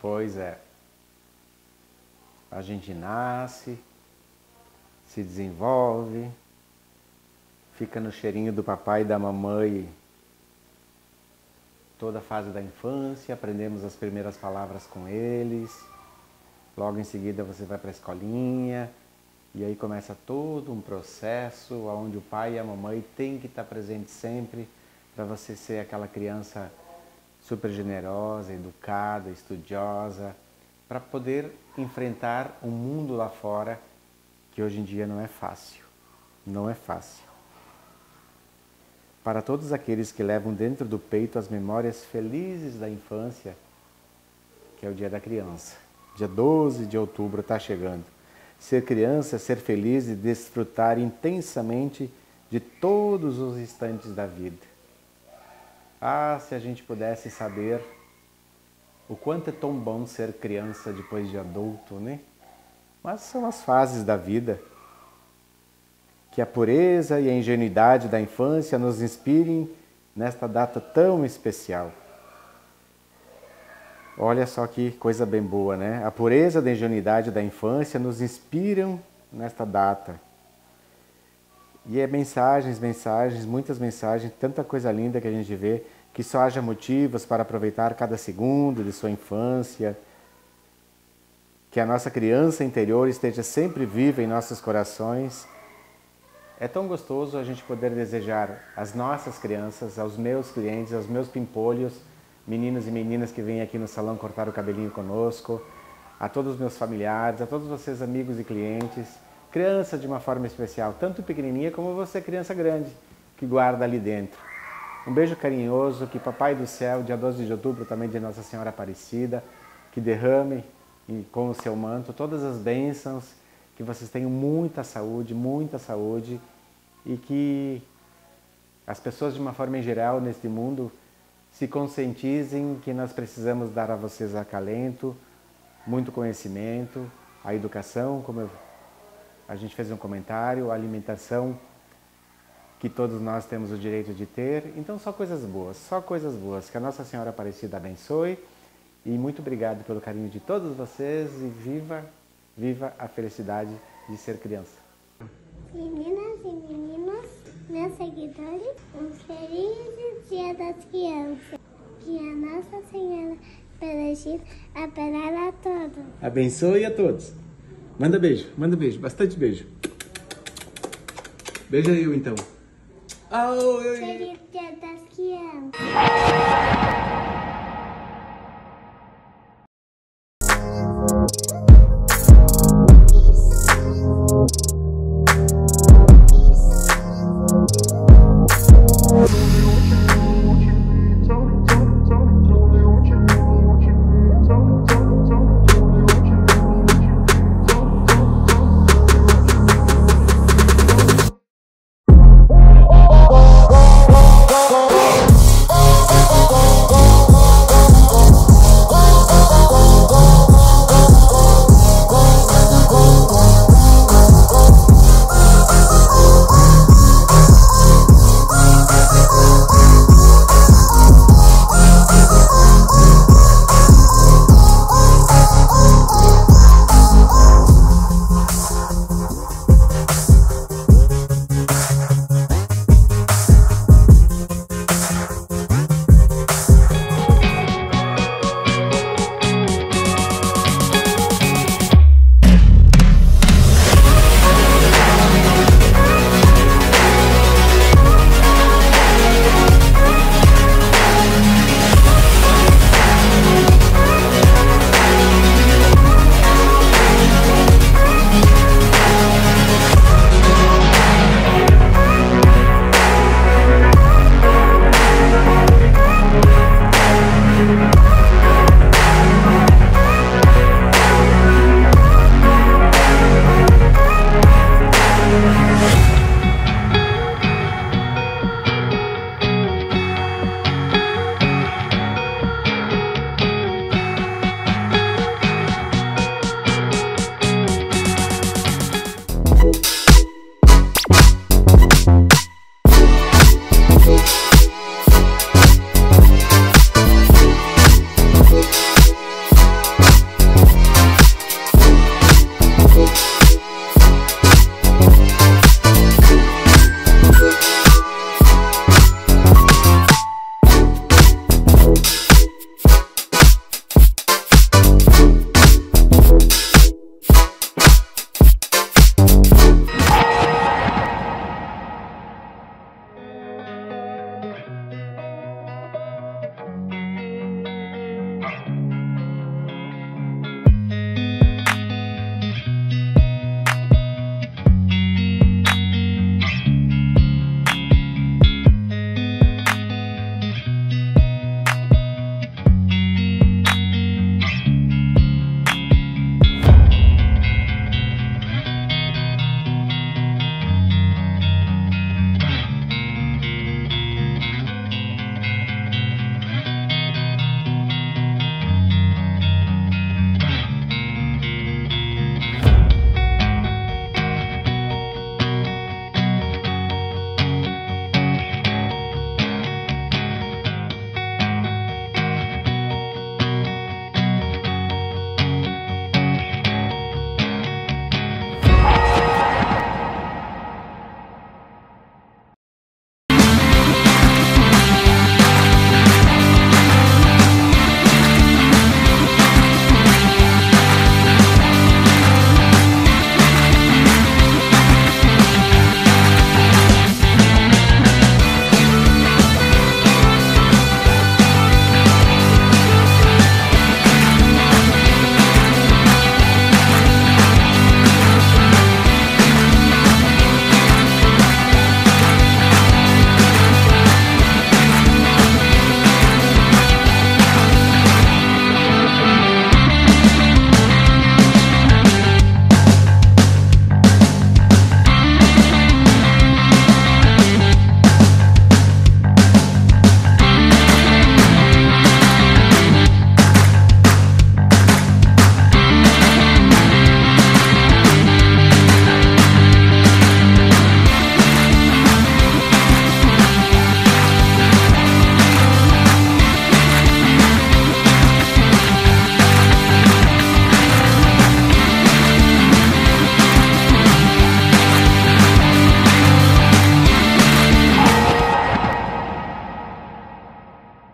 Pois é. A gente nasce, se desenvolve, fica no cheirinho do papai e da mamãe toda a fase da infância, aprendemos as primeiras palavras com eles, logo em seguida você vai para a escolinha, e aí começa todo um processo onde o pai e a mamãe têm que estar presentes sempre para você ser aquela criança super generosa, educada, estudiosa, para poder enfrentar um mundo lá fora que hoje em dia não é fácil, não é fácil. Para todos aqueles que levam dentro do peito as memórias felizes da infância, que é o Dia da Criança. Dia 12 de outubro está chegando. Ser criança, ser feliz e desfrutar intensamente de todos os instantes da vida. Ah, se a gente pudesse saber o quanto é tão bom ser criança depois de adulto, né? Mas são as fases da vida. Que a pureza e a ingenuidade da infância nos inspirem nesta data tão especial. Olha só que coisa bem boa, né? A pureza e a ingenuidade da infância nos inspiram nesta data. E é mensagens, muitas mensagens, tanta coisa linda que a gente vê, que só haja motivos para aproveitar cada segundo de sua infância, que a nossa criança interior esteja sempre viva em nossos corações. É tão gostoso a gente poder desejar às nossas crianças, aos meus clientes, aos meus pimpolhos, meninos e meninas que vêm aqui no salão cortar o cabelinho conosco, a todos os meus familiares, a todos vocês amigos e clientes, criança de uma forma especial, tanto pequenininha como você, criança grande, que guarda ali dentro. Um beijo carinhoso, que Papai do Céu, dia 12 de outubro, também de Nossa Senhora Aparecida, que derrame com o seu manto todas as bênçãos, que vocês tenham muita saúde e que as pessoas de uma forma em geral neste mundo se conscientizem que nós precisamos dar a vocês acalento, muito conhecimento, a educação, como a gente fez um comentário, a alimentação que todos nós temos o direito de ter. Então só coisas boas, que a Nossa Senhora Aparecida abençoe e muito obrigado pelo carinho de todos vocês e viva a felicidade de ser criança. Meninas e meninos, meus seguidores, um feliz Dia das Crianças. Que a Nossa Senhora Aparecida abençoe a todos. Abençoe a todos. Manda beijo, bastante beijo. Beija eu então. Feliz Dia das Crianças.